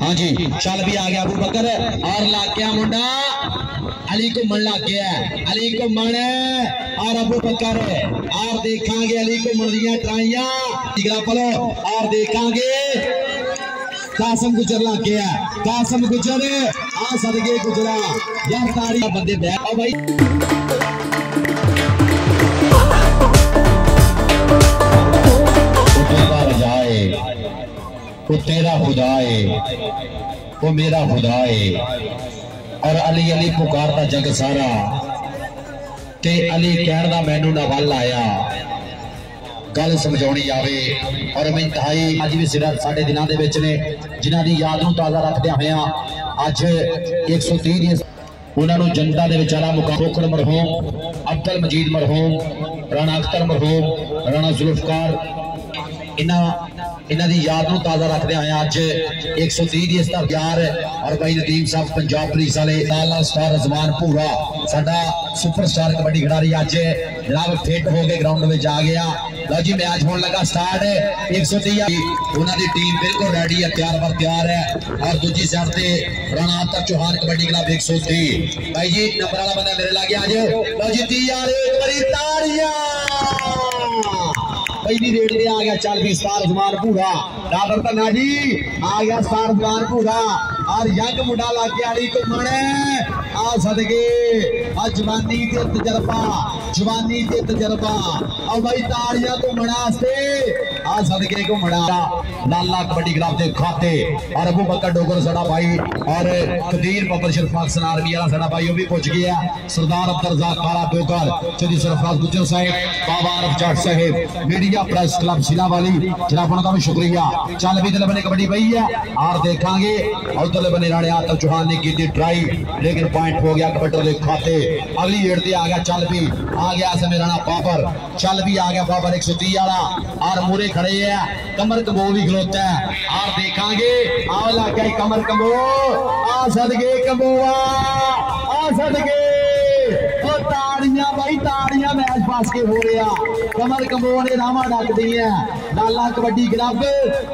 हाँ जी चल भी आ गया अबू बकर और ला गया मुंडा अली को मन लग गया अली को मन और अबू बकर और देखा अली को मुर्गियां ट्राइया पलो और देखा कासम गुजर लग गया कासम गुजर आ सदगे गुजरा यार तारी बंदे बैठा भाई वो तेरा खुदा है वो मेरा खुदा है और अली अली पुकारता जग सारा ते अली कहना मैनू ना वाल आया गल समझानी आवे और मैं इंतहाई अज भी सिरा साढ़े दिनों के विच ने जिन्हों की याद को ताज़ा रखदे होया अज 130 उन्होंने जनता के विचारा मुकाबोकड़ मरहूम अब्दुल मजीद मरहूम राणा अख्तर मरहूम राणा जुल्फकार इन्हों की याद को ताज़ा रखते हैं अज 130 इस तरह यार और भाई नदीम साहब पंजाब पुलिस वाले स्टार रजमान भूरा साडा सुपरस्टार कबड्डी खिडारी अज जनाब फिट हो गए ग्राउंड में जा गया लो जी मैच होने लगा स्टार्ट 130 उन्होंने टीम बिल्कुल रेडी है तैयार पर तैयार है और दूजी साइड से राणा अख्तर चौहान कबड्डी क्लब 130 भाई जी नंबर वाला बंदा मेरे लागे आ जाओ लो जी 30 पहली रेड में आ गया चल भी स्टार जमान पूरा डॉक्टर तना जी आ गया स्टार जमान पूरा और यंग मुंडा लाके अली को माने आ सदके आ जवानी ते तजर्बा जवानी ते तजर्बा और भाई तारिया को मनास्ते आ सदके को मना लाला कबड्डी क्लब दे खाते और अबू बकर डोगर साडा भाई और कदीर बब्बर शर्फ पाकिस्तान आर्मी वाला साडा भाई वो भी पहुंच गया सरदार अब्दुल रज़ाक काला डोगर चौधरी सरफराज गुजर साहब बाबा अरफ जाट साहब मीडिया प्रेस क्लब जिला वाली जनाब उनका भी शुक्रिया चल भी बने कबड्डी पई है और देखा उधर बने राणे आतम चौहान ने की ट्राई लेकिन पॉइंट हो गया कबड्डी के खाते अगली रेड से आ गया चल भी आ गया समय राणा बाबर चल भी आ गया बाबर 130 वाला और मूरे खड़े है कमर कबो भी खलोता है और देखा आओ ला गया कमर कबो आ सदगे कबोआ आ सदगे ताड़ियां भाई ताड़ियां मैच पास के हो रहा कमर कमो ने रामा डाक दी है लाला कबड्डी क्लब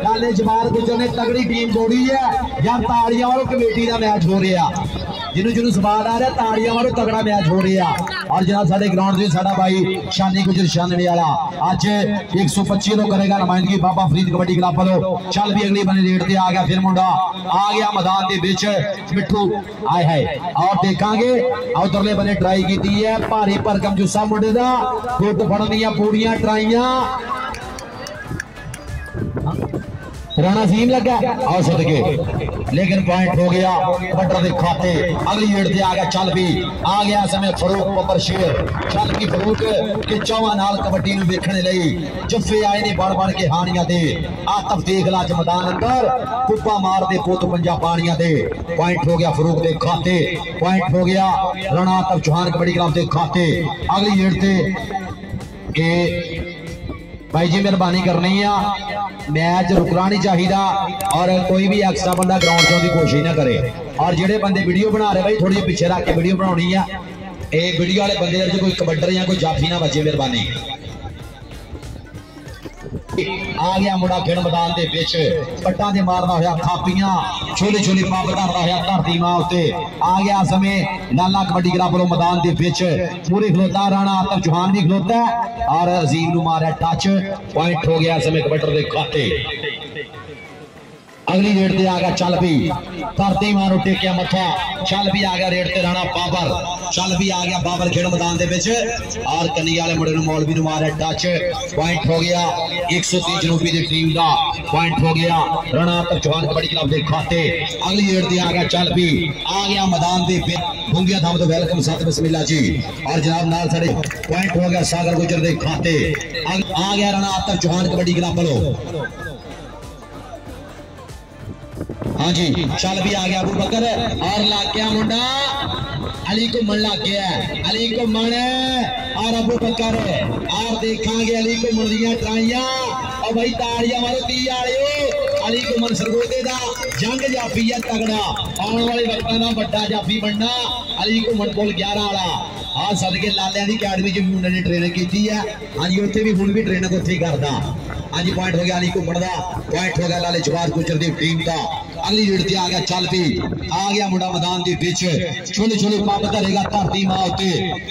लाले जमाल गुजर ने तगड़ी टीम जोड़ी है यार ताड़ियां वालों कमेटी का मैच हो रहा जिन्हों जिन्हों सवाल आ रहा ताड़ियां वालों तगड़ा मैच हो रहा और जनाब साढ़े ग्राउंड से साढ़ा भाई शानी गुजर शानवे वाला अज 125 को करेगा नुमाइंदगी बाबा फरीद कबड्डी क्लब वालों चल भी अगली बनी रेट से आ गया फिर मुंडा आ गया मैदान के बिच मिठू आए है और देखा उधरले बने ट्राई की है भारी भरकम जूसा मुंडे का गुट फड़न दिया पूरिया ट्राइया राणा सीम लगा और सदके लेकिन पॉइंट हो गया बटर के खाते अगली रेड से आ गया चल भी आ गया समय फरूक बब्बर शेर चल भी फरूक के चौहान नाल कबड्डी नूं देखने लई जफे आए ने बड़ बड़ के हानियां दे आतफ देख ला ज मैदान अंदर कुप्पा मार दे पोत पंजा पानियां दे पॉइंट हो गया फरूक के खाते पॉइंट हो गया राणा आतफ चौहान कबड्डी क्लब के खाते अगली रेड से भाई जी मेहरबानी करनी है मैच रुकना नहीं चाहिए और कोई भी एक्स्ट्रा बंदा ग्राउंड से कोशिश ना करे और जेडे बंदे वीडियो बना रहे भाई थोड़ी पिछे रख के वीडियो बनानी है ये वीडियो वाले बंदे जो कोई कबड्डर या कोई जाफी ना बचे मेहरबानी आ गया मुड़ा खेड़ मैदान के बिच पट्टा से मारता हुआ खापियां छोले छोले पब धरता हुआ धरती मां उत्ते आ गया समय लाला कबड्डी क्लब वालों मैदान के बिच पूरे खलोता राणा आतम चौहान भी खलोता है और अजीम नू मारा टच पॉइंट हो गया समय कबड्डर के खाते अगली रेड से आ गया चल भी धरती मां नू टेकिया मथा चल भी आ गया रेड से राणा बाबर चल भी आ गया बाबर खेड़ मैदान के बिच और कन्नी वाले मुंडे नू मौलवी नू मारा टच पॉइंट हो गया 130 जनूबी की टीम का पॉइंट हो गया राणा आतम चौहान कबड्डी क्लब के खाते अगली रेड से आ गया चल भी आ गया मैदान के भूंगिया थाम तो वेलकम साथ बसमिल्ला जी और जनाब नाल साडे पॉइंट हो गया सागर गुजर के खाते आ गया राणा आतम चौहान कबड्डी क्लब वालों हाँ जी चल भी आ गया अबू बकर और ला गया मुंडा अली को मन लग गया अली को मन और अबू बकर और देखा अली को मुर्गियां ट्राइया और भाई ताड़िया वाले ती आलियो अली को मन सरगोधे का जंग जाफी है तगड़ा आने वाले वक्त का बड़ा जाफी बनना अली को मन बोल 11 वाला आ सदके लालिया की अकैडमी च भी उन्होंने ट्रेनिंग की है हाँ जी उत्थे भी हूँ भी ट्रेनिंग उत्थे करता हाँ जी पॉइंट हो गया अली घूमण का पॉइंट हो गया लाले जवाहर गुजर की टीम का अगली लड़ती आ गया चल पी आ गया मुंडा मैदान के बीच छोले छोले पंप धरेगा धरती मां उत्ते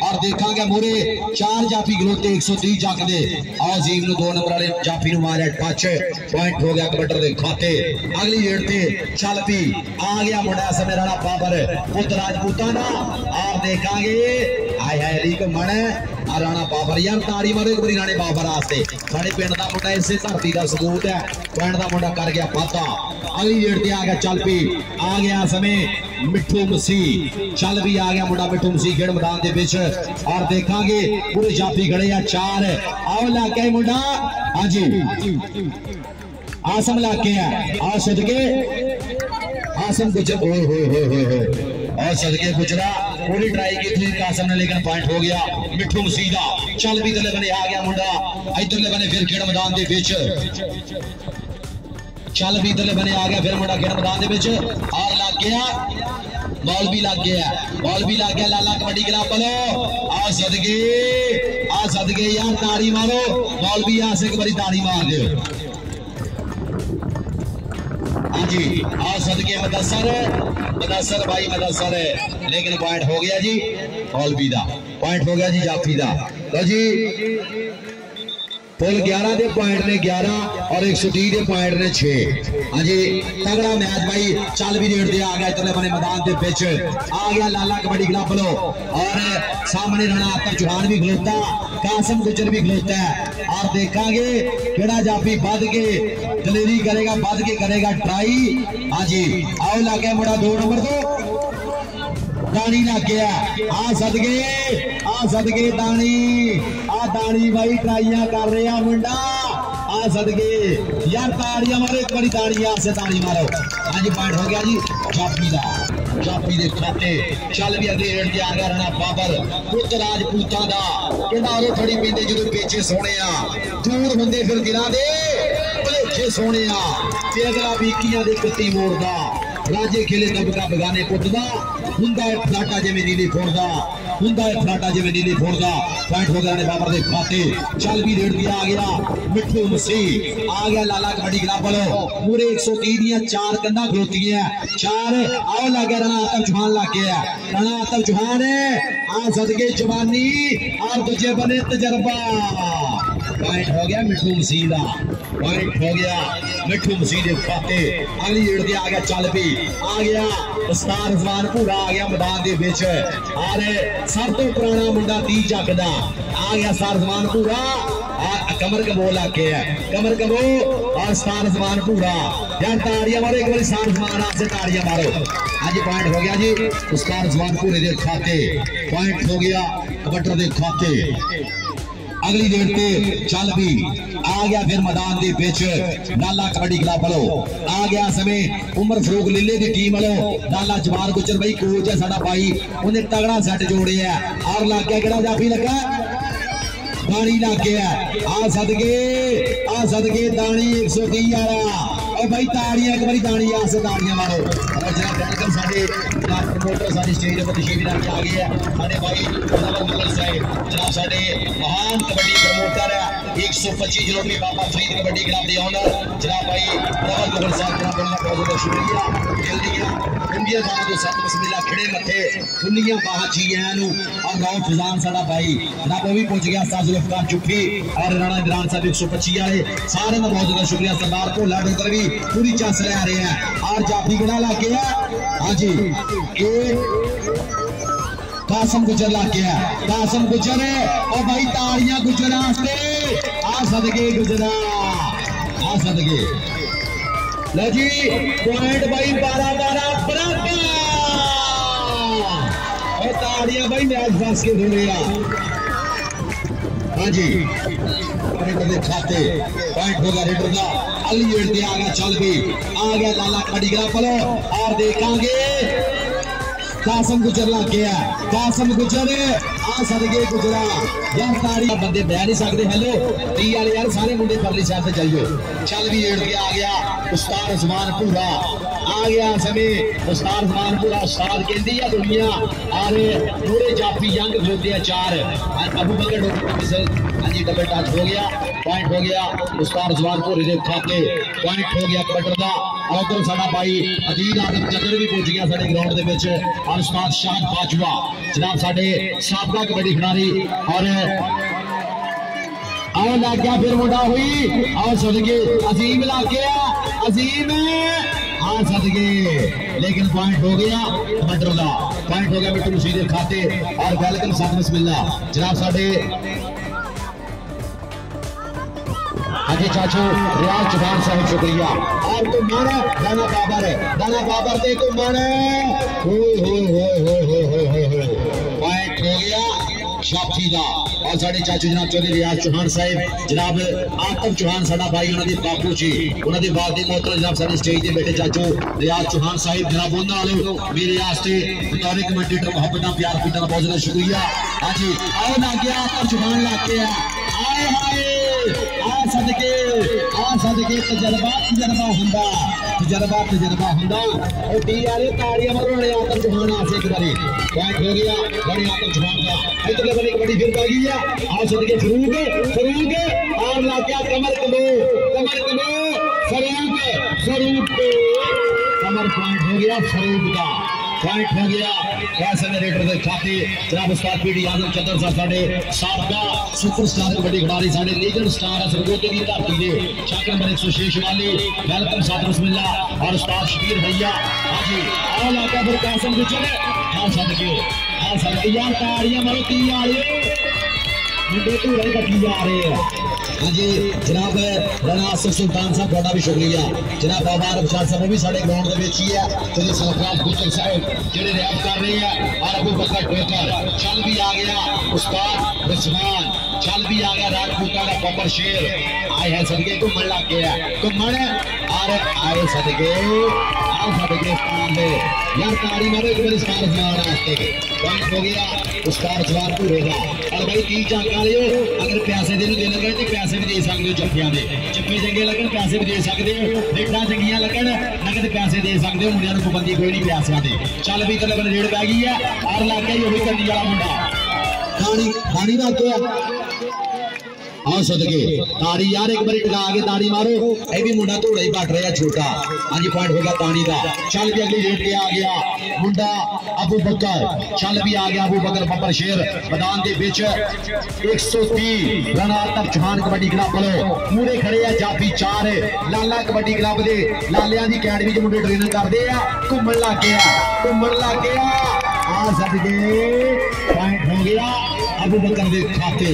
और देखेंगे मोरे चार जाफी गलोते 130 जक दे अजीम ने 2 नंबर वाले जाफी नु मारे टच पॉइंट हो गया कबड्डी के खाते अगली लड़ते चल पी आ गया मुंडा समय राणा बाबर पुत्र राजपूता ना और देखेंगे हाय हाय री को मन राणा बाबर यार तारी मारो एक बारी राणे बाबर आस्ते साडे पिंड दा मुंडा इसे धरती दा सबूत है पिंड दा मुंडा कर गया पाता अगली लड़ते आ गया चल पी आ गया समय मिठू मसीह चल भी आ गया मुंडा मिठू मसीह खेड़ मैदान के बीच और देखेंगे पूरे जाफी खड़े या चार आओ लाके मुंडा हां जी आसम लाके है आ सदके आसम गुजर और सदके गुजरा पूरी ट्राई की थी कासम ने लेकिन पॉइंट हो गया मिठू मसीह दा चल भी इधरले बने आ गया मुंडा इधरले बने फिर खेड़ मैदान के बीच चल भी इधरले बने आ गया फिर मुंडा खेड़ मैदान के बीच और लग गया बॉल भी लग गया लाला कबड्डी क्लब वालों आ सदके यार ताड़ी मारो बॉल भी यहाँ से एक बारी ताड़ी मार दो हाँ जी आ सदके मदसर भाई मदसर है लेकिन पॉइंट हो गया जी बॉल भी दा पॉइंट हो गया जी जाफी दा तो जी कुल 11 के पॉइंट ने 11 और 130 के पॉइंट ने 6 हाँ जी तगड़ा मैच भाई चल भी रेट दे आ गया इतने बने मैदान के बीच आ गया लाला कबड्डी क्लब वालों और सामने राणा आकर चौहान भी खलोता कासम गुजर भी खलोता है और देखेंगे केड़ा जाफी बद के दलेरी करेगा बद के करेगा ट्राई हाँ जी आओ लागे मुड़ा 2 नंबर तो दानी लग गया आ सदके दानी दानी भाई ट्राइया कर रहे हैं मुंडा आ सदके यार ताड़िया मारो एक बड़ी ताड़िया से ताड़ी मारो हाँ जी पॉइंट हो गया जी जाफी दे खाते चल भी अगले रेट से आ गया राणा बाबर पुत्र राजपूता दा कहना रो थड़ी पींदे जो पीछे सोने दूर होंगे फिर दिला दे भलेखे सोने ते अगला बीकिया दे कुत्ती मोड़दा राजे खेले दबका बगाने पुटदा हुंदा है फलाटा जिवें नीली फोड़दा पॉइंट हो गया बाबर दे खाते चल भी रेड दिया आ गया मिठू मसीह आ गया लाला कबड्डी क्लब वालों पूरे 130 दिया 4 कंधा खलोती है 4 आओ लग गया राणा आतम चौहान लग गया राणा आतम चौहान है आ सदके जवानी और दूजे बने तजर्बा पॉइंट हो गया मिठू मसीह दा पॉइंट हो गया मिठू मसीह दे खाते अगली रेड दिया आ गया चल भी आ गया उस्ताद जवान पूरा आ गया मैदान के बीच और सब तो पुराना मुंडा 30 जकदा आ गया सारजमान पूरा कमर कबो लाके है कमर कबो और सारजमान पूरा यार ताड़िया मारो एक बार सारजमान आपसे ताड़िया मारो आज पॉइंट हो गया जी सारजमान पूरे दे खाते पॉइंट हो गया कबड्डी दे खाते अगली रेड पे चल भी आ गया फिर मैदान के बीच लाला कबड्डी क्लब वालों आ गया समय उमर फरूक लीले की टीम वालों लाला जवार गुजर भाई कोच है साडा भाई उन्हें तगड़ा सेट जोड़े है और लग गया केड़ा जाफी लगा दानी लग गया आ सदके दानी 130 आला भाई ताड़िया एक बारी दानिया से ताड़िया मारो और जनाब वेलकम साडे क्लास प्रमोटर साडी स्टेज पर तशरीफ लाके आ गए हैं साडे भाई मदन साहब जनाब साडे महान कबड्डी प्रमोटर है 125 करोड़ में बाबा फरीद कबड्डी क्लब के ओनर जनाब भाई मदन मुगल साहब का बहुत-बहुत शुक्रिया जल्दी आ इंडिया साहब को सत बिस्मिल्लाह खड़े मथे दुनिया बाहा जी आया नु और नौ फजान साडा भाई जनाब वो भी पहुंच गया साजुल अफगान चुप्पी और राणा इमरान साहब 125 वाले सारे का बहुत-बहुत शुक्रिया सरदार को लाडो कर भी पूरी चांस ले आ रहे हैं और जाफी गड़ा ला के हाँ जी कासम गुजर ला के कासम गुजर है और भाई ताड़िया गुजर आ सदके लो जी पॉइंट भाई 12 बराबर और ताड़िया भाई मैच फंस के धो रहे हाँ जी खाते पॉइंट होगा रेडर का अगली रेड पे आ गया चल भी आ गया लाला कबड्डी क्लब वालों और देखेंगे कासम गुजर लग गया कासम गुजर आ सदके गुजरा यार ताड़िया बंदे बह नहीं सकते हेलो टी वाले यार सारे मुंडे परली साइड से चल जाओ चल भी रेड पे आ गया उस्ताद जवान पूरा आ गया समय दस्तार मान पूरा साथ कहती है दुनिया और पूरे जाफी यंग खेलते हैं चार अबू बकर डबल टच हो गया पॉइंट हो गया दस्तार जवानपुरी ने खाते पॉइंट हो गया कटर का और साडा भाई अजीज आदम चंदर भी पहुंच गया साडे ग्राउंड दे विच और उस्ताद शाह बाजवा जनाब साडे साबका कबड्डी खिलाड़ी और आओ लग गया फिर मुंडा हुई आओ सदके अजीम लग गया अजीम हाँ सदके लेकिन पॉइंट हो गया मटरों का पॉइंट हो गया मिट्टू सीधे खाते और वेलकम साथ बिस्मिल्ला जनाब साढ़े अजय चाचू रियाज चौहान साहब शुक्रिया आप तो माना दाना बाबर दे को माना पॉइंट हो गया शाफी का और साढ़े चाचू जनाब चौधरी रियाज चौहान साहब जनाब आतम चौहान साढ़ा भाई उन्होंने बापू जी उन्होंने बाद मोहतरम जनाब साढ़े स्टेज के बेटे चाचू रियाज चौहान साहब जनाब उन्होंने मेरे वास्ते बतौर कमेंटेटर मुहब्बत प्यार पीटा का बहुत ज्यादा शुक्रिया हाँ जी आओ ना गया आतम चौहान लग गया आए हाय आ सदके तजर्बा होंदा और डी आर ताड़ियां मरोने आतम चौहान आसे एक बारी पॉइंट हो गया बड़े आतम चौहान का इतने बड़ी कबड्डी फिर आ गई है आ सदके फरूक और लग गया कमर कलो फरूक कमर पॉइंट हो गया फरूक का पॉइंट हो गया कैसे रेटर के खाते जनाब उस्ताद पीडी आजम चंदर साहब साढ़े साबका सुपरस्टार कबड्डी खिलाड़ी साढ़े लीजेंड स्टार है सरगोधे की धरती के छात्र नंबर 106 वाले वेलकम साथ बिस्मिल्ला और उस्ताद शबीर भैया हाँ जी आओ लाका फिर कासम गुजर हाँ सदके यार ताड़ियां मारो ती आ रही मुंडे तू रही का ती आ रहे हैं हाँ जी जनाब राणा आसिफ सुल्तान साहब थोड़ा भी शुक्रिया जनाब बाबा अफशाद साहब भी साढ़े ग्राउंड के बेची है तो सरफराज गुजर साहब जो रैप कर रहे हैं और अबू बकर ठोकर चल भी आ गया उस्ताद रिजवान चल भी आ गया राजपूता का बबर शेर आए हैं सदके घूमन लग गया घूमन और आए सदके आओ सदके यार ताड़ी मारो एक बार स्टार जवान रास्ते के पॉइंट हो गया उस्ताद जवान पूरेगा और भाई तीन चाक अगर पैसे देने देना गए तो पैसे भी दे सकते हो चप्पियां दे चप्पे चंगे लगन पैसे भी दे सकते हो रेटा चंगिया लगन नगद पैसे दे सकते हो मुंडिया को पाबंदी कोई नहीं पैसा दे चल भी तलबन रेड पै गई है और लग गया वही करनी वाला मुंडा खानी ना तो आओ सदके ताड़ी यार एक बार टका के ताड़ी मारो ये भी मुंडा धोड़ा ही बट रहा छोटा हाँ जी पॉइंट हो गया ताड़ी का चल भी अगली रेट पे आ गया मुंडा अबू बकर चल भी आ गया अबू बकर बब्बर शेर मैदान के बिच 130 रणात्मक चौहान कबड्डी क्लब वालों पूरे खड़े है जाफी चार लाला कबड्डी क्लब के लालिया की अकैडमी च मुंडे ट्रेनिंग करते हैं घूमन लग गया आ सदके पॉइंट हो गया अबू बकर दे खाते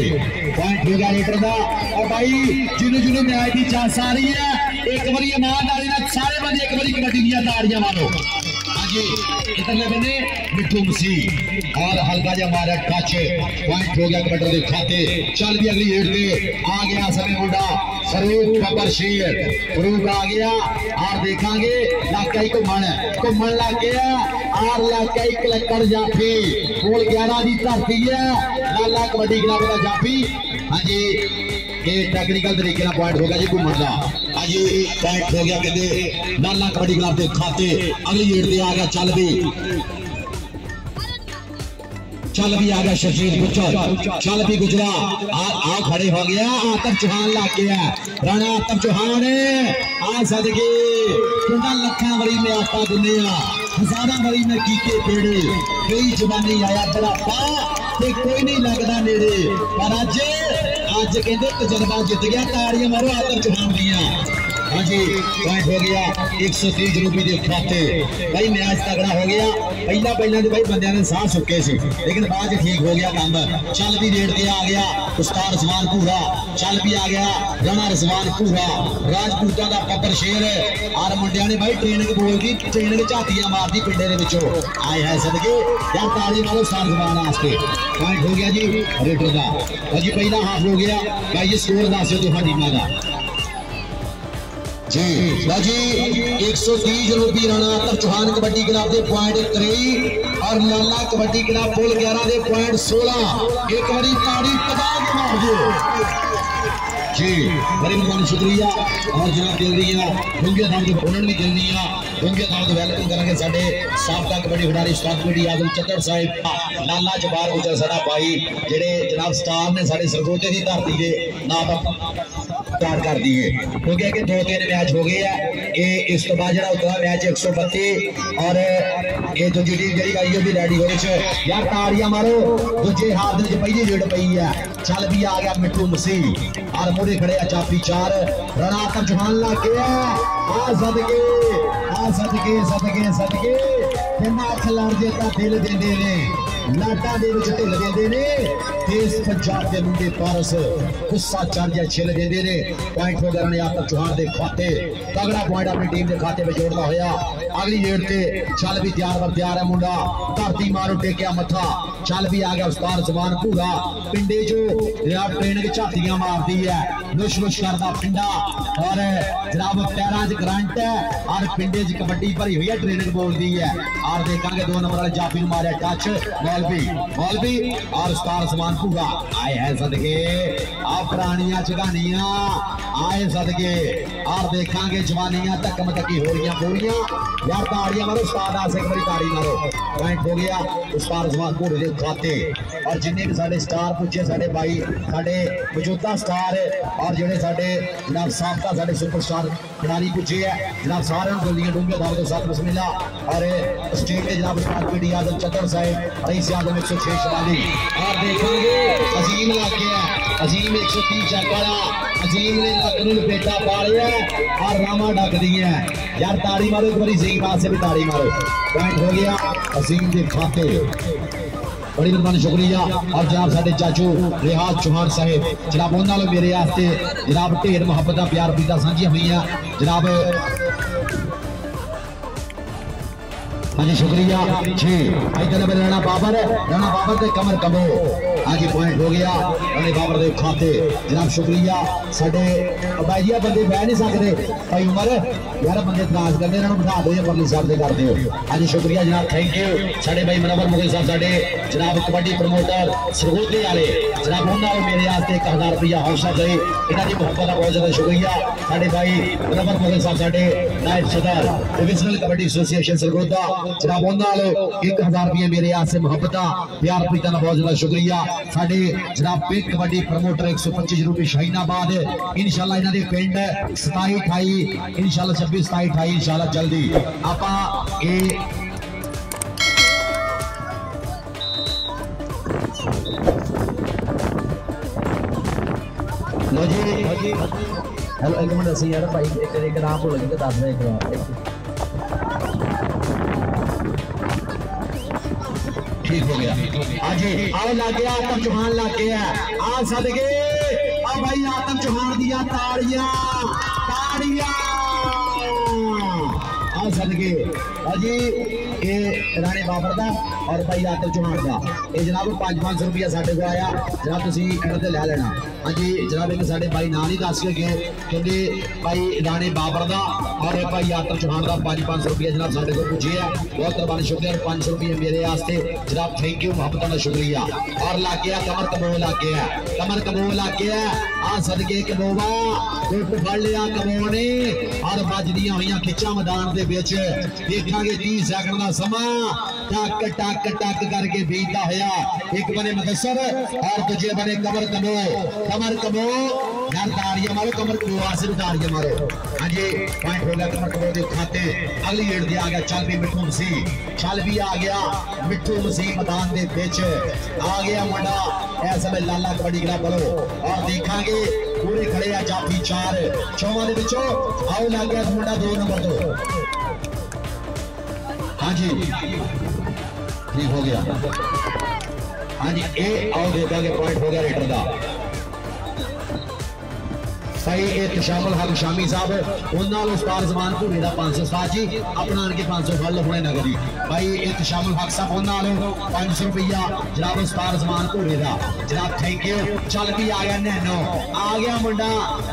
पॉइंट हो गया रेटर का और भाई जिन्होंने जिन्होंने न्याय की चांस आ रही है एक बार ईमानदारी सारे बंदे एक बार कबड्डी दिया ताड़ियां मारो हाँ जी इतने बने मिठू मसीह और हल्का जहा मारा टच पॉइंट हो गया कबड्डी दे खाते चल भी अगली रेट पे आ गया समय मुंडा फरूक बब्बर शेर फरूक आ गया और देखा लाका ही घूमन लग गया और लाका ही कलक्कर जाफी कोल 11 की धरती है लाला कबड्डी क्लब का जाफी हाँ जी ये टेक्निकल तरीके का पॉइंट हो गया जी घूमन का हाँ जी पॉइंट हो गया कहते लाला कबड्डी क्लब के खाते अगली रेट से आ गया चल भी आ गया शशीर गुजर चल भी गुजरा आ खड़े हो गया आतम चौहान लग गया राणा आतम चौहान आ सदके पूरा लखा वरी में आपा दुनिया हजारा वरी में कीते पेड़े कई जवानी आया बुढ़ापा ते कोई नहीं लगता नेड़े पर अज कहते तजर्बा जित गया ताड़ियां मारो आतम चौहान दिया हाँ जी पॉइंट हो गया 130 रूपी के खाते भाई मैच तगड़ा हो गया पहला तो भाई बंदे ने साह सुके से लेकिन बाद ठीक हो गया काम चल भी रेट से आ गया उस्ताद रिजवान पूरा चल भी आ गया राणा रिजवान पूरा राजपूता का बब्बर शेर और मुंडिया ने भाई ट्रेनिंग बोल की ट्रेनिंग झातियां मार दी पिंडे आए है सदके यार ताली मारो उस्ताद रिजवान वास्ते पॉइंट हो गया जी रेटर का और जी पहला हाफ हो गया भाई ये स्कोर दस दो टीमों का जी बाजी 130 रूपी राणा आतम चौहान कबड्डी क्लब के पॉइंट 23 और लाला कबड्डी क्लब पुल 11 के पॉइंट 16 एक बारी ताड़ी तबाद मार दो जी बड़ी मेहरबानी शुक्रिया और जनाब जल्दी है मुंगे साहब को बोलन भी जल्दी है उनके नाम वेलकम करेंगे साडे साबका कबड्डी खिलाड़ी स्वागत यादव चंदर साहिब लाला जबार उजर साडा भाई जेडे जनाब स्टार ने साडे सरगोधे की धरती के नाम स्टार्ट कर दी है क्योंकि अगे 2-3 मैच हो गए हैं। ये इस तो बाद जरा उतरा मैच 132 और ये दूजी टीम जी आई है भी रेडी हो रही है यार तारियां मारो दूजे हाथ में पहली रेड पई है चल भी आ गया मिठू मसीह और मोरे खड़े अचापी 4 रना का जवान लग गया आ सदके तेना खिलाड़ देता दिल दे दे ने लाटा दे विच ढिल देंदे ने तेज पंजाब के मुंडे पारस गुस्सा चढ़ गया छिल देंदे ने पॉइंट वगैरह ने आपका चौहान के खाते तगड़ा पॉइंट अपनी टीम के खाते में जोड़ता होया अगली रेड से चल भी तैयार है मुंडा धरती मारो टेकिया मथा चल भी आ गया उस्ताद जवान पूरा पिंडे जो ट्रेन की झातियां मारती है नुश नुश करता पिंडा और जनाब पैरों च करंट है और पिंडे च कबड्डी भरी हुई है ट्रेनिंग बोलती है और देखा 2 नंबर वाले जाफी मारे टच बॉल भी और स्टार समान पूरा आए है सदके आप पुरानिया चढ़ानिया आए सदके और देखा जवानिया धक्क मतकी हो रही पूरिया यार ताड़िया मारो स्टार आ एक बार ताड़ी मारो पॉइंट हो गया स्टार समान पूरे के खाते और जिन्हें भी साढ़े स्टार पूछे साढ़े भाई साढ़े मौजूदा स्टार और जोड़े साढ़े जनाब साबका साढ़े सुपरस्टार खिलाड़ी पूछे है जनाब सारे गोलियां डूंगे दाल के साथ बस मिला और स्टेट के जनाब स्वागत यादव चतर साहब रईस यादव 106 वाली और देखेंगे अजीम लाके है अजीम 130 चकाड़ा अजीम ने लकनू बेटा पालिया और रामा ढक दी है यार ताड़ी मारो एक बार सही बात से भी ताड़ी मारो पॉइंट हो गया अजीम के खाते बड़ी मेहरबानी शुक्रिया और जनाब साढ़े चाचू रिहाज चौहान साहेब जनाब उन्होंने मेरे वास्ते जनाब ढेर मुहब्बत प्यार पीता साझिया हुई जनाब हाँ जी शुक्रिया जी इधर राणा बाबर के कमर कमो हाँ जी पॉइंट हो गया राणा बाबर के खाते जनाब शुक्रिया साढ़े भाई जी बंदे बह नहीं सकते भाई उमर यार बंदे तराज करते इन्होंने बिठा दो परली साहब से करते हो हाँ जी शुक्रिया जनाब थैंक यू साढ़े भाई मनवर मुगल साहब साढ़े जनाब कबड्डी प्रमोटर सरगोधे वाले जनाब उन्होंने मेरे वास्ते 1000 रुपया हौसला दे इन्हों की मुहब्बत का बहुत ज़्यादा शुक्रिया साढ़े भाई मनवर मुगल साहब साढ़े नायब सदर डिविजनल कबड्डी एसोसीएशन सरगोधा जनाब उन्होंने 1000 रुपया मेरे वास्ते मुहब्बत प्यार प्रीता का बहुत ज़्यादा शुक्रिया साढ़े जनाब पिंड कबड्डी प्रमोटर 125 रुपये शाहीनाबाद इनशाला इन्हों के पिंड 27-28 इनशाला 26-27-28 इनशाला जल्दी आप हेलो एक मिनट अस यार भाई एक नाम भूल गए 10 ठीक हो गया आज आओ लग गया आतम चौहान लग गया आ सदके आ भाई आतम चौहान दिया ताड़ियां आ सदके अजी ये राणे बाबर का और भाई आतम चौहान का ये जनाब 500 रुपया साढ़े को आया जनाब तुम इन्होंने लै लेना हाँ जी जनाब एक साढ़े भाई ना नहीं दस गए क्योंकि भाई राणे बाबर का और भाई यात्रा चौहान का 500 रुपया जनाब साढ़े को पूछे है बहुत मेहरबानी शुक्रिया 500 रुपये मेरे वास्ते जनाब थैंक यू मुहब्बत का शुक्रिया और ला के कमर कबो ला के है आ सदके कबोवा उप फड़ लिया कबो ने और बजदियां हुई खिचा मैदान के बिच देखा 30 सैकंड का समा टक टक टक करके बीतता होया एक बने मदसर और दूजे बने कमर कबो यार तारियां मारो कमर कबो आसे तारियां मारो हाँ जी पॉइंट हो गया कमर कबो के खाते अगली रेड दिया गया चल भी आ गया मिठू मसीह मैदान के बिच आ गया मुंडा इस समय लाला कबड्डी क्लब वालों और देखा पूरे खड़े आ जाफी 4 चौवां दे विचों आओ लग गया मुंडा 2 नंबर तो हाँ जी ठीक हो गया हाँ जी ए आओ देखा के पॉइंट हो गया रेडर का भाई एक शामिल हक शामी साहब उन्होंने उस्ताद जमान भूरे का 500 जी अपना के 500 अपने नगरी भाई एक शामिल हक साहब उन्होंने 500 रुपया जनाब उस्ताद जमान भूरे का जनाब थैंक यू चल भी आ गया नैनो आ गया मुंडा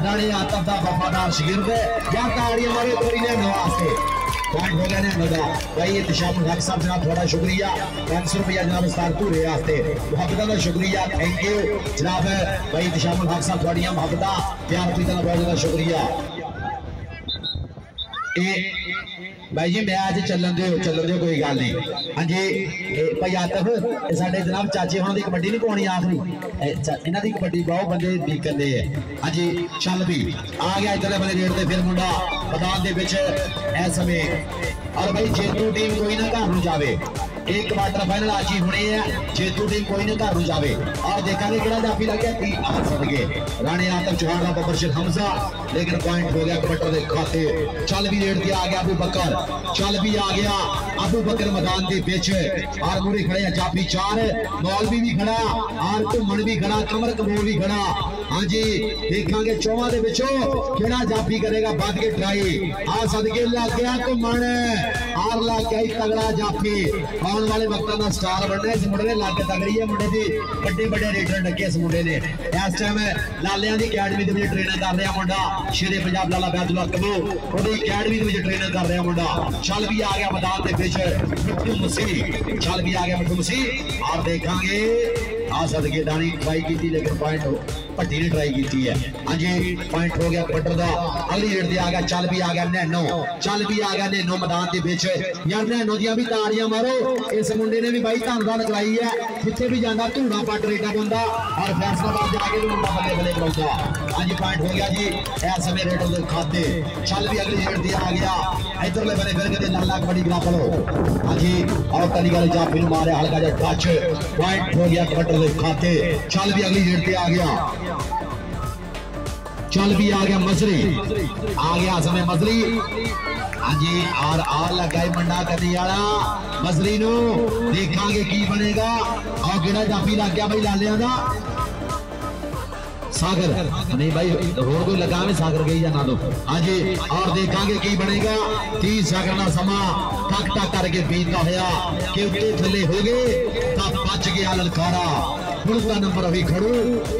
राणे आतम का वफादार शिगिरद या ताड़ियां मारे थोड़ी नैनो वास्ते पॉइंट हो गया नैनो का भाई एक शामिल हक साहब जनाब थोड़ा शुक्रिया 500 रुपया जनाब उस्ताद भूरे वास्ते मुहब्बत का शुक्रिया थैंक यू जनाब भाई एक शामिल हक साहब थोड़िया मुहब्बत प्यार बहुत ज़्यादा शुक्रिया भाई जी मैं अज चलन दो कोई गल नहीं। हाँ जी भाई आतफ साढ़े जनाब चाचे उन्होंने कबड्डी नहीं पानी आखिरी इन्हों की कबड्डी पाओ बंदे निकल दे। हाँ जी चल भी आ गया इधर बड़े रेट से फिर मुंडा मैदान के समय और भाई जेतू टीम कोई ना घर जाए एक क्वार्टर फाइनल आज ही होनी है। जेतू टीम कोई ना घर जाए और देखा कि जाफी लग गया तीन आठ सद गए राणे आतम चौहान का बबरशिल हमजा लेकिन पॉइंट हो गया कबड्डी के खाते। चल भी रेट आ गया अबू बकर, चल भी आ गया अबू बकर मैदान के बिच और मुरे खड़े हैं जाफी चार मौलवी भी खड़ा और घूमन भी खड़ा कमर कमोल भी खड़ा। हाँ जी देखा चौहान के पिछो कि जाफी करेगा बद के ट्राई आ सदके लग गया घूमन और लग गया तगड़ा जाफी आने वाले वक्त का स्टार बनना। इस मुंडे ने लग तगड़ी है, मुंडे की बड़े बड़े रेडर लगे इस मुंडे ने। इस टाइम लालिया की अकैडमी के ट्रेनिंग कर रहा मुंडा शेरे पंजाब लाला बैतुल्ला कबो वो अकैडमी के ट्रेनिंग कर रहा मुंडा। चल भी आ गया मैदान के पिछ मिट्टू मसीह, चल भी आ गया मिट्टू मसीह और देखा आ सदके दानी ट्राई की लेकिन पॉइंट भट्टी ने ट्राई की है। हाँ जी पॉइंट हो गया बटर का अगली रेट से आ गया। चल भी आ गया नैनो, चल भी आ गया नैनो मैदान के बिच यार नैनो दियां भी तारियां मारो। इस मुंडे ने भी भाई धनबाद लगाई है जिथे भी जाता धूड़ा पट रेटा पाता और फैसलाबाद जाके भी मुंडा बल्ले बल्ले करता। हाँ जी पॉइंट हो गया जी इस समय रेटों के खाते। चल भी अगली रेट से आ गया इधरले बल्ले फिर कहते लाला कबड्डी गिरा पलो। हाँ जी और तली गल जाफी मारे हल्का जा टच पॉइंट हो गया कबड्डी खाते। चल भी अगली रेट पे आ गया, चल भी आ गया मसरी, आ गया समय मसरी। हाँ जी और आ लगाई मंडा करने वाला मसरी नो देखा की बनेगा और किड़ा जाफी लग गया भाई लालिया का सागर नहीं भाई रोड कोई लगा में सागर गई या ना दो। हाँ जी और देखा की बनेगा 30 सेकंड का समा टक टक करके बीतता होया कि उत्ते थले हो गए तो बच गया ललकारा पुलिस का नंबर अभी खड़ू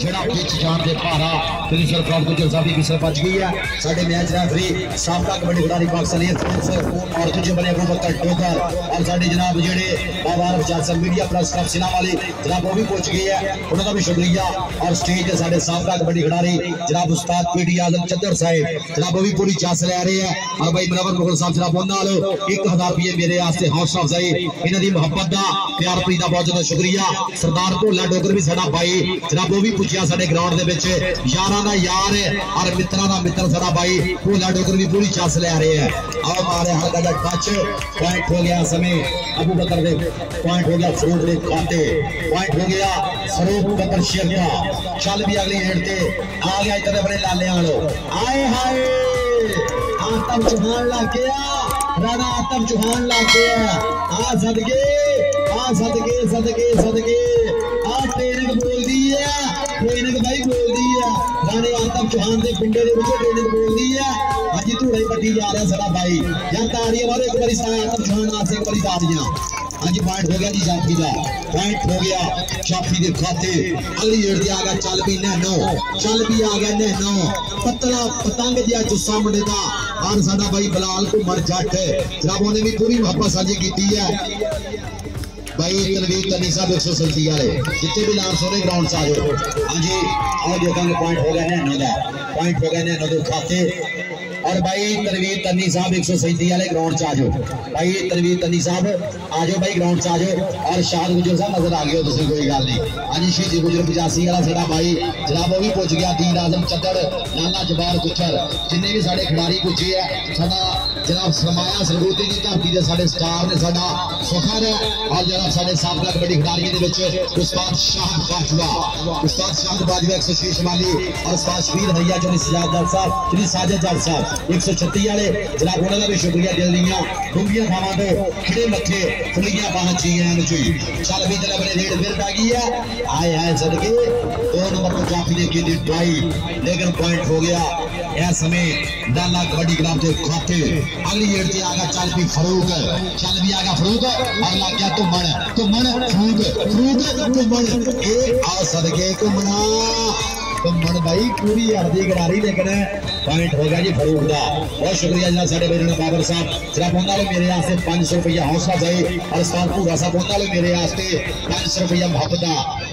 जरा बिच जान के भारा फिनिशर फ्रॉम गुजर साहब की विसल बच गई है। साढ़े मैच रेफरी सबका कबड्डी खिलाड़ी पाकिस्तानी और दूजे बने अबू बकर टोकर और साढ़े जनाब जेडे बाबार विचार मीडिया प्लस क्लब सिना वाले जनाब वो भी पहुंच गए हैं उन्होंने भी शुक्रिया। और स्टेज के साढ़े साफ कबड्डी खिलाड़ी जनाब उस्ताद पीडी आजम चंदर साहब जनाब वो भी पूरी जांच ले रहे हैं। और भाई मनवर मुगल साहब जनाब उन्होंने 1000 रुपये मेरे वास्ते हौसला अफजाई इन्हों की मुहब्बत का प्यार प्रीत का बहुत ज्यादा शुक्रिया। सरदार भोला डोगर भी साढ़ा भाई जनाब वो भी पुजिया साढ़े ग्राउंड के यारा का यार और मित्रा का मित्र साढ़ा भाई भोला डोगर भी पूरी जांच ले रहे हैं। और मारे हल्का जा टच पॉइंट हो गया समय अबू बकर ने पॉइंट हो गया फरूक ने खाते पॉइंट हो गया फरूक बकर शेर का। चल भी अगली आ गया इतने बड़े लाले आलो आए हाय आतम चौहान ला गया राणा आतम चौहान ला गया आ सदके सदके सदके आ ट्रेनिंग बोल दी है ट्रेनिंग भाई बोल दी है राणे आतम चौहान के पिंडे के विच ट्रेनिंग बोल दी है। अज धूड़ा ही पट्टी जा रहा सारा भाई या तारियां मारो एक बारी आतम चौहान आसे एक बारी तारियां। हाँ जी पॉइंट हो गया जी जाफी का पॉइंट हो गया जाफी के खाते। अगली रेट से आ गया चल भी नैनो, चल भी आ गया नैनो पतला पतंग जहा जुस्सा मुंडे का और साडा भाई बलाल को मर जट जब उन्हें भी पूरी मुहब्बत साझी की है भाई तलवीर तनीसा 237 वाले जितने भी लाल सोने ग्राउंड से आ जाओ। हाँ जी और देखा पॉइंट हो गया नैनो का पॉइंट हो गया नैनो के खाते। और भाई तलवीर तनी साहब 137 वाले ग्राउंड से आ जाओ भाई तलवीर तनी साहब आ जाओ भाई ग्राउंड से आ जाओ। और शाह गुजर साहब नजर आ गए हो कोई गल नहीं। हाँ जी शहीद गुजर 85 वाला साढ़ा भाई जनाब वो भी पुज गया दीन आजम चदर लाला जबार गुजर जिन्हें भी साढ़े खिलाड़ी पुजे है साढ़ा जनाब सरमाया सरगोधे की धरती के साढ़े स्टार ने साढ़ा फखर है। और जनाब साढ़े साबका कबड्डी खिलाड़ियों के उस्ताद शाह बाजवा, उस्ताद शाह बाजवा 106 वाली और उस्ताद शबीर हरिया जो साजद साहब जिन्हें साजद जाल साहब 136 वाले जनाब उन्होंने भी शुक्रिया दिल दियाँ डूंघिया थावां तो खिड़े मथे खुलियां बाह चीयां नचोई। चल भी जनाब ने रेड फिर पै गई है आए आए सदके 2 नंबर को जाफी ने की ट्राई लेकिन पॉइंट हो गया इस समय डाला कबड्डी क्लब के खाते। अगली रेट से आ गया चल भी फरूक, चल भी आ गया फरूक और लग गया घूमन घूमन फरूक फरूक घूमन एक आ सदके घूमना घूमन भाई पूरी अर्धी गरारी लेकिन पॉइंट हो गया जी फरूक का। बहुत शुक्रिया जनाब साढ़े भाई राणा बाबर साहब जनाब उन्होंने मेरे वास्ते 500 रुपया हौसला जाए और साल भूरा साहब उन्होंने मेरे वास्ते 500 रुपया मुहब्बत।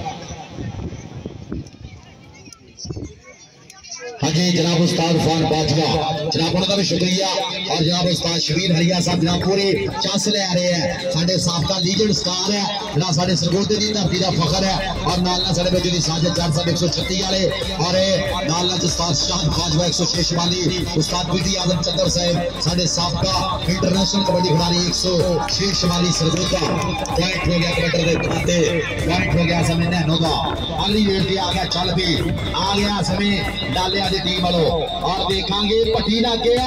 हाँ आगे जनाब उस्ताद उफान पाठवा, जनाब उनका भी शुक्रिया, और जनाब उस्ताद शबीर हरिया साहब जनाब पूरे चांस ले आ रहे हैं। साढ़े सबका लीजेंड उस्ताद है, ना साढ़े सरगोधे की धरती का फखर है, और नालना साढ़े बच्चे की साझे 436 वाले, और नालना उस्ताद शाह खाजवा 106 वाली, उस्ताद पीटी आजम चंदर साहब साढ़े सबका इंटरनेशनल कबड्डी खिलाड़ी 106 वाली सरगोधा। पॉइंट हो गया कलेक्टर के खाते, पॉइंट हो गया समय नैनो का, अगली वेट भी आ गया, चल भी आ गया समय डाले आज टीम वालों, और देखांगे पटी ना क्या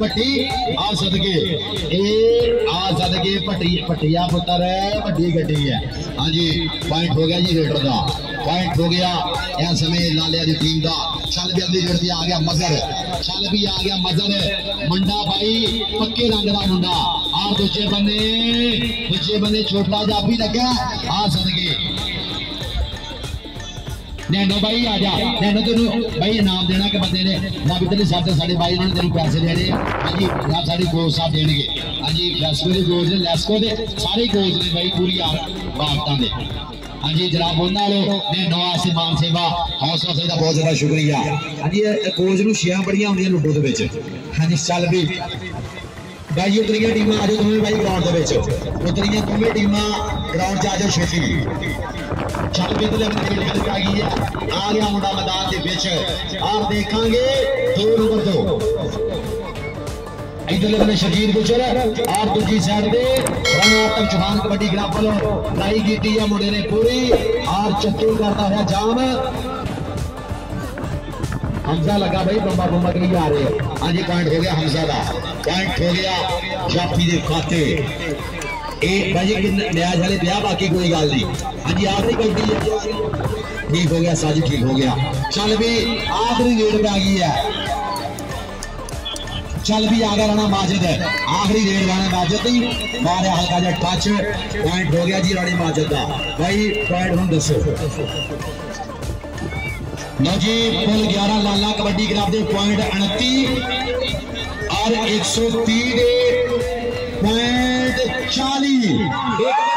पटी आसद के पटी पटिया पुत्र है पटी गड्डी है। हाँ जी पॉइंट हो गया जी रेडर का, पॉइंट हो गया यह समय लालिया की टीम का। चल भी अगली जोड़ी आ गया मजर, चल भी आ गया मजर मुंडा भाई पक्के रंग का मुंडा, और दूजे बने छोटा जा भी लगे आ सदके। नैनो भाई आ जा, नैनो तेन भाई इनाम देना के बंदे ने ना भी साहब तो साढ़े भाई उन्होंने तेन पैसे देने। हाँ जी ना साढ़े कोच साहब देने, हाँ जी लैस्को के कोच ने, लैस्को के सारे कोच ने भाई पूरी बाबता ने। हाँ जी जनाब उन्होंने नैनो आसी मान सेवा हौसला अफजाई का बहुत ज्यादा शुक्रिया। हाँ जी कोच को छियां बड़िया होंगे लूडो के। हाँ जी चल भी भाई उतरिया टीम आ जाओ तुम्हें भाई ग्राउंड उतरिया तुम्हें टीम ग्राउंड आ जाओ छेती। चल भी आ गई है, आ गया मुंडा मैदान के बिच, आप देखा 2 नंबर 2 इधर अपने शकीर गुजर, आप दूसरी साइड पे तक चौहान कबड्डी क्लब वालों लड़ाई की है मुंडे ने पूरी, आप चक्कर करता हुआ जाम हमजा लगा भाई बंबा बंबा के लिए आ रहे हैं। हाँ जी पॉइंट हो गया हमजा का, पॉइंट हो गया जाफी के खाते। भाई न्याय हाले ब्याह बाकी कोई गल नहीं। हाँ जी आखिरी गलती ठीक हो गया साजी, ठीक हो गया। चल भी आखिरी रेड आ गई है, चल भी आ गया राणा माजिद, आखिरी रेड राणा माजिद ही मारे हल्का जा टच। पॉइंट हो गया जी राणा माजिद का, भाई पॉइंट हम दसो लो जी। कुल 11 लाला कबड्डी क्लब के पॉइंट 29 और 130 पॉइंट 40।